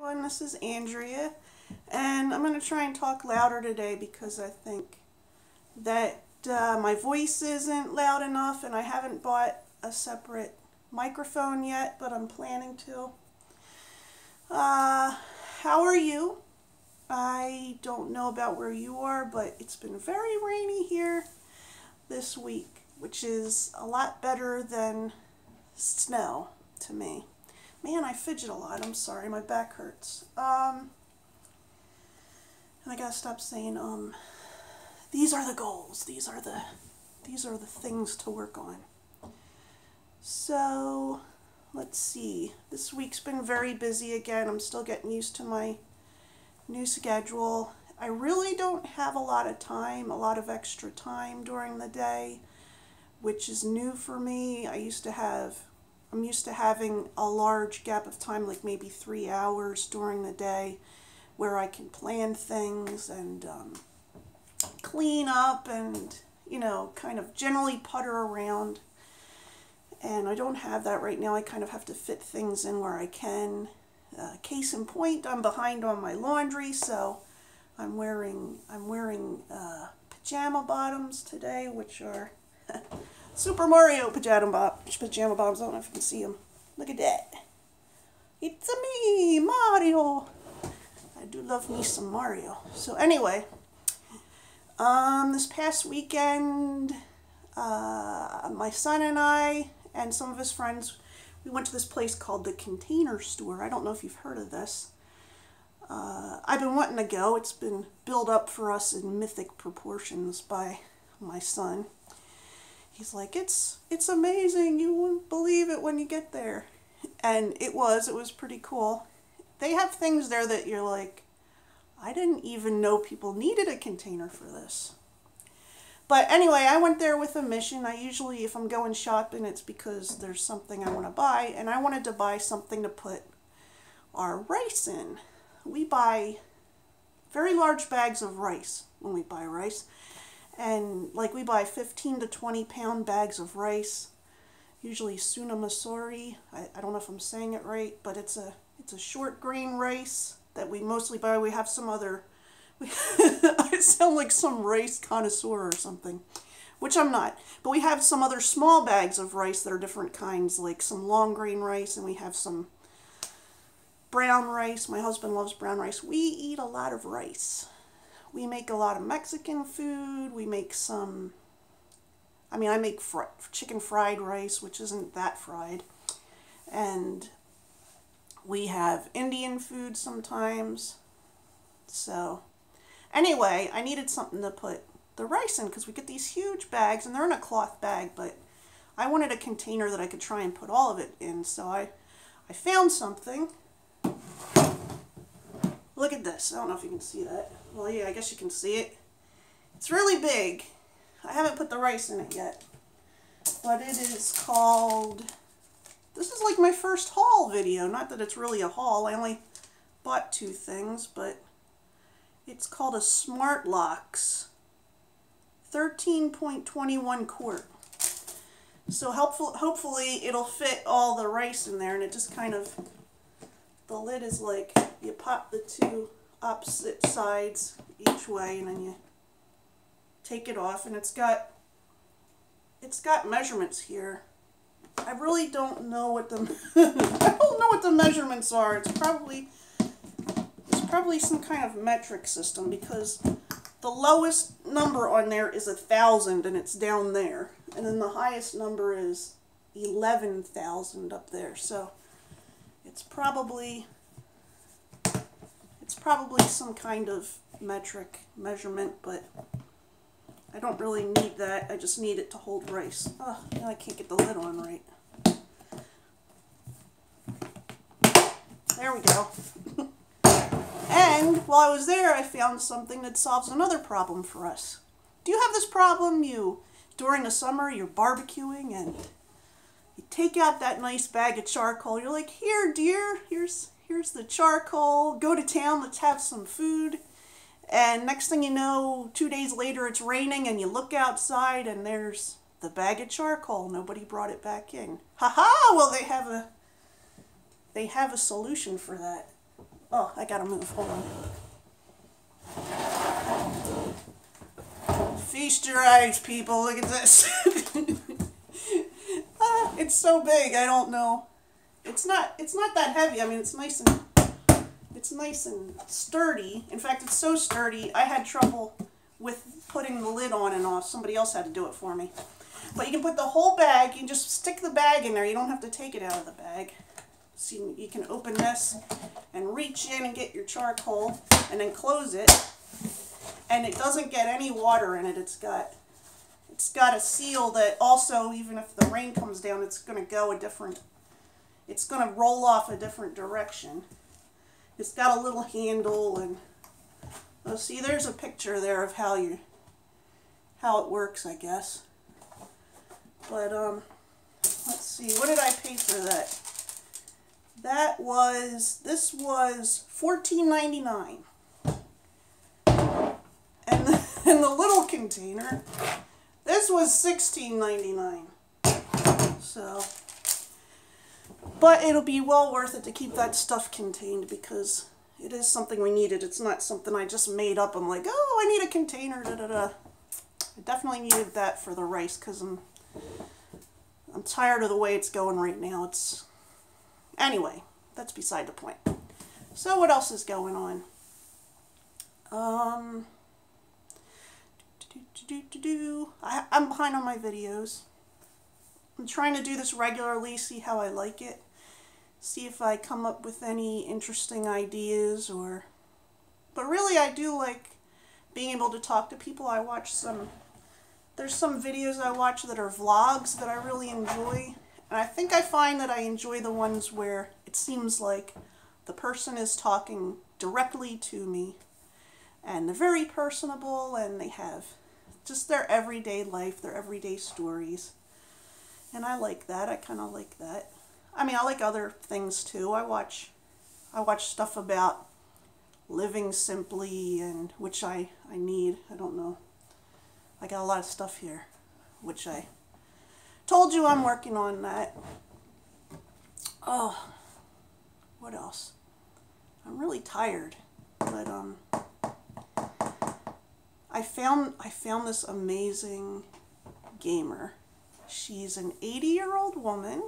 Everyone, this is Andrea, and I'm going to try and talk louder today because I think that my voice isn't loud enough, and I haven't bought a separate microphone yet, but I'm planning to. How are you? I don't know about where you are, but it's been very rainy here this week, which is a lot better than snow to me. Man, I fidget a lot. I'm sorry. My back hurts. And I gotta stop saying, these are the goals. These are the things to work on. So, let's see. This week's been very busy again. I'm still getting used to my new schedule. I really don't have a lot of extra time during the day, which is new for me. I'm used to having a large gap of time, like maybe 3 hours during the day, where I can plan things and clean up and, you know, kind of generally putter around. And I don't have that right now. I kind of have to fit things in where I can. Case in point, I'm behind on my laundry, so I'm wearing pajama bottoms today, which are Super Mario pajama bottoms. I don't know if you can see them. Look at that. It's a me, Mario. I do love me some Mario. So anyway, this past weekend, my son and I and some of his friends, we went to this place called the Container Store. I don't know if you've heard of this. I've been wanting to go. It's been built up for us in mythic proportions by my son. He's like, it's amazing. You won't believe it when you get there. And it was pretty cool. They have things there that you're like, I didn't even know people needed a container for this. But anyway, I went there with a mission. I usually, if I'm going shopping, it's because there's something I want to buy. And I wanted to buy something to put our rice in. We buy very large bags of rice when we buy rice. And like we buy 15 to 20 pound bags of rice, usually Tsuna Masori. I don't know if I'm saying it right, but it's a short grain rice that we mostly buy. We have some other, I sound like some rice connoisseur or something, which I'm not. But we have some other small bags of rice that are different kinds, like some long grain rice, and we have some brown rice. My husband loves brown rice. We eat a lot of rice. We make a lot of Mexican food. We make some, I make chicken fried rice, which isn't that fried. And we have Indian food sometimes. So anyway, I needed something to put the rice in because we get these huge bags and they're in a cloth bag, but I wanted a container that I could try and put all of it in. So I found something. Look at this. I don't know if you can see that. Well, yeah, I guess you can see it. It's really big. I haven't put the rice in it yet. But it is called... This is like my first haul video. Not that it's really a haul. I only bought 2 things, but it's called a SmartLox 13.21 quart. So hopefully it'll fit all the rice in there, and it just kind of... The lid is like you pop the 2... opposite sides each way, and then you take it off, and it's got measurements here. I really don't know what the I don't know what the measurements are. It's probably some kind of metric system, because the lowest number on there is 1,000, and it's down there, and then the highest number is 11,000 up there. So it's probably some kind of metric measurement, but I don't really need that. I just need it to hold rice. Oh, now I can't get the lid on right. There we go. And while I was there, I found something that solves another problem for us. Do you have this problem? During the summer, you're barbecuing and you take out that nice bag of charcoal. You're like, here, dear, here's the charcoal, go to town, let's have some food. And next thing you know, 2 days later, it's raining and you look outside and there's the bag of charcoal. Nobody brought it back in. Ha ha! Well, they have a solution for that. Oh, I gotta move. Hold on. Feast your eyes, people. Look at this. It's so big. I don't know. It's not that heavy. I mean, it's nice and sturdy. In fact, it's so sturdy, I had trouble with putting the lid on and off. Somebody else had to do it for me. But you can put the whole bag, you can just stick the bag in there. You don't have to take it out of the bag. See, so you can open this and reach in and get your charcoal and then close it. And it doesn't get any water in it. It's got a seal that also, even if the rain comes down, it's going to roll off a different direction. It's got a little handle, and oh, see, there's a picture there of how it works, I guess. But let's see, what did I pay for that? This was $14.99, and the little container, this was $16.99. So, but it'll be well worth it to keep that stuff contained, because it is something we needed. It's not something I just made up. I'm like, oh, I need a container, da-da-da. I definitely needed that for the rice, because I'm tired of the way it's going right now. Anyway, that's beside the point. So what else is going on? I'm behind on my videos. I'm trying to do this regularly, see how I like it. See if I come up with any interesting ideas but really I do like being able to talk to people. I watch there's some videos I watch that are vlogs that I really enjoy. And I think I find that I enjoy the ones where it seems like the person is talking directly to me, and they're very personable, and they have just their everyday life, their everyday stories. And I like that. I kind of like that. I mean, I like other things too. I watch stuff about living simply, and which I need. I don't know. I got a lot of stuff here, which I told you I'm working on that. Oh, what else? I'm really tired, but I found this amazing gamer. She's an 80-year-old woman,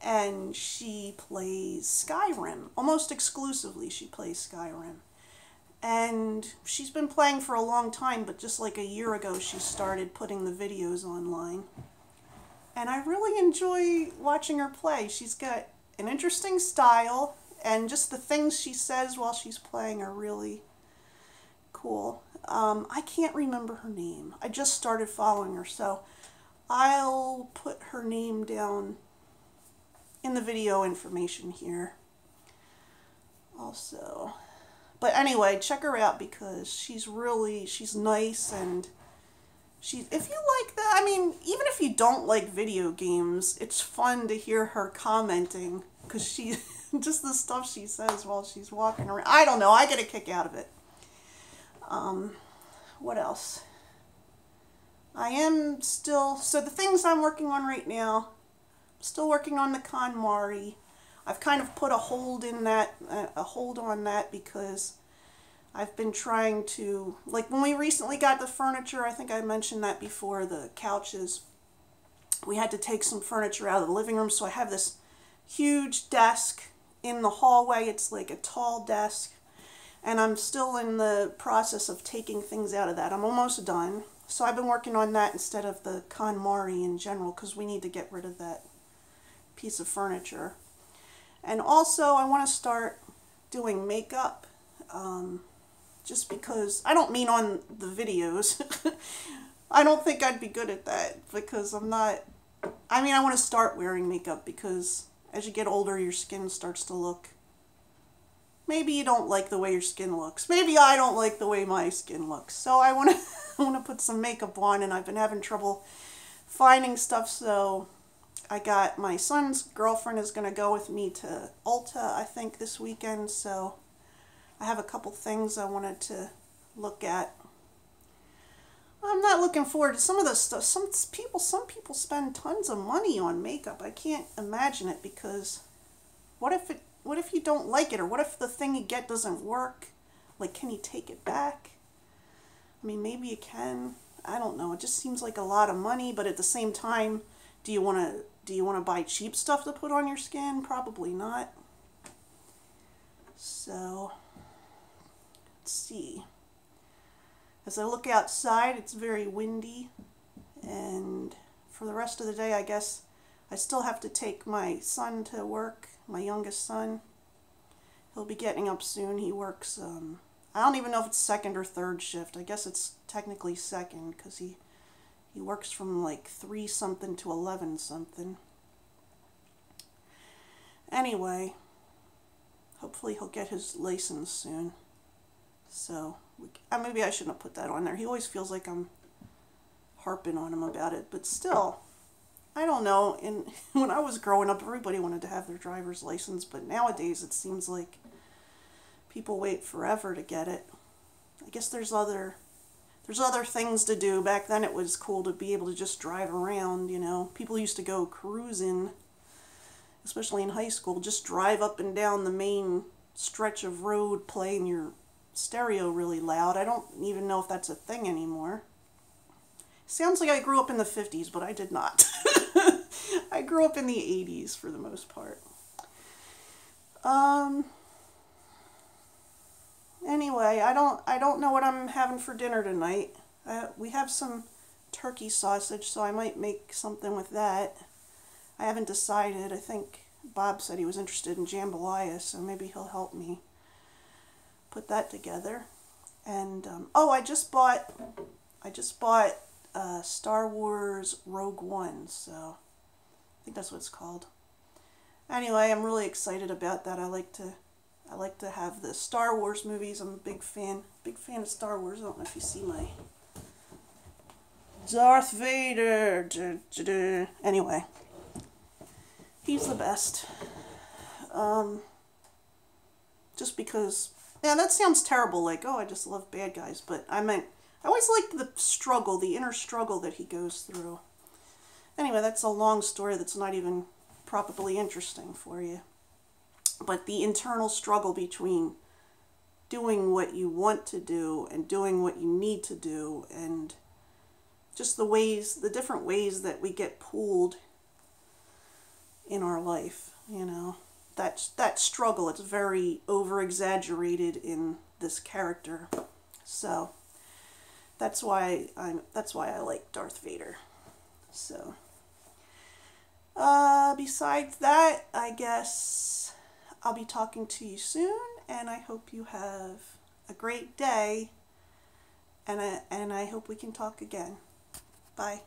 and she plays Skyrim. Almost exclusively she plays Skyrim. And she's been playing for a long time, but just like a year ago she started putting the videos online. And I really enjoy watching her play. She's got an interesting style, and just the things she says while she's playing are really cool. I can't remember her name. I just started following her, so I'll put her name down in the video information here also. But anyway, check her out, because she's nice, and if you like that, I mean, even if you don't like video games, it's fun to hear her commenting, because she, just the stuff she says while she's walking around. I don't know, I get a kick out of it. What else? So the things I'm working on right now, I'm still working on the KonMari. I've kind of put a hold on that, because I've been trying to, like when we recently got the furniture, I think I mentioned that before, the couches, we had to take some furniture out of the living room, so I have this huge desk in the hallway. It's like a tall desk, and I'm still in the process of taking things out of that. I'm almost done, so I've been working on that instead of the KonMari in general, because we need to get rid of that piece of furniture. And also, I want to start doing makeup. Just because, I don't mean on the videos, I don't think I'd be good at that, because I want to start wearing makeup, because as you get older your skin starts to look, maybe you don't like the way your skin looks, maybe I don't like the way my skin looks, so I want to put some makeup on, and I've been having trouble finding stuff, so I got, my son's girlfriend is going to go with me to Ulta, I think, this weekend, so I have a couple things I wanted to look at. I'm not looking forward to some of this stuff. Some people spend tons of money on makeup. I can't imagine it, because what if it What if you don't like it? Or what if the thing you get doesn't work? Like, can you take it back? I mean, maybe you can. I don't know. It just seems like a lot of money, but at the same time, do you want to buy cheap stuff to put on your skin? Probably not. So, let's see. As I look outside, it's very windy, and for the rest of the day, I guess I still have to take my son to work, my youngest son. He'll be getting up soon. He works, I don't even know if it's second or third shift. I guess it's technically second, because he works from like 3-something to 11-something. Anyway, hopefully he'll get his license soon. So, maybe I shouldn't have put that on there. He always feels like I'm harping on him about it. But still, I don't know. And when I was growing up, everybody wanted to have their driver's license. But nowadays, it seems like people wait forever to get it. I guess there's other things to do. Back then, it was cool to be able to just drive around, you know. People used to go cruising, especially in high school. Just drive up and down the main stretch of road playing your stereo really loud. I don't even know if that's a thing anymore. Sounds like I grew up in the 50s, but I did not. I grew up in the 80s for the most part. Anyway, I don't know what I'm having for dinner tonight. We have some turkey sausage, so I might make something with that. I haven't decided. I think Bob said he was interested in jambalaya, so maybe he'll help me put that together. And oh, I just bought Star Wars Rogue One, so I think that's what it's called. Anyway, I'm really excited about that. I like to have the Star Wars movies. I'm a big fan of Star Wars. I don't know if you see my Darth Vader. Anyway, he's the best. Just because. Yeah, that sounds terrible, like, oh, I just love bad guys, but I meant, I always like the struggle, the inner struggle that he goes through. Anyway, that's a long story that's not even probably interesting for you. But the internal struggle between doing what you want to do and doing what you need to do, and just the different ways that we get pulled in our life, you know. That struggle, it's very over-exaggerated in this character, so that's why I like Darth Vader. So besides that, I guess I'll be talking to you soon, and I hope you have a great day, and I hope we can talk again. Bye.